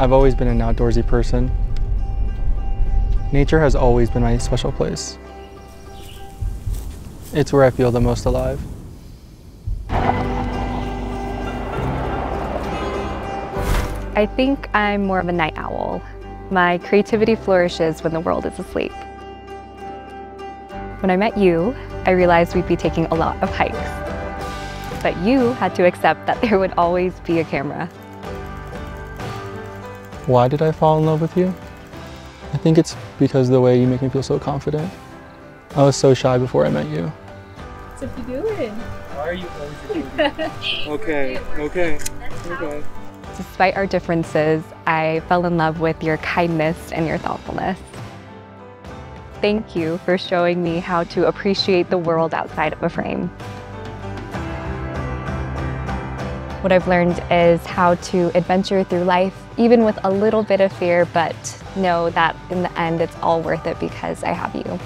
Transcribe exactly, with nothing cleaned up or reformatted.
I've always been an outdoorsy person. Nature has always been my special place. It's where I feel the most alive. I think I'm more of a night owl. My creativity flourishes when the world is asleep. When I met you, I realized we'd be taking a lot of hikes. But you had to accept that there would always be a camera. Why did I fall in love with you? I think it's because of the way you make me feel so confident. I was so shy before I met you. What's up you doing? Why are you always Okay, okay, okay. Despite our differences, I fell in love with your kindness and your thoughtfulness. Thank you for showing me how to appreciate the world outside of a frame. What I've learned is how to adventure through life, even with a little bit of fear, but know that in the end, it's all worth it because I have you.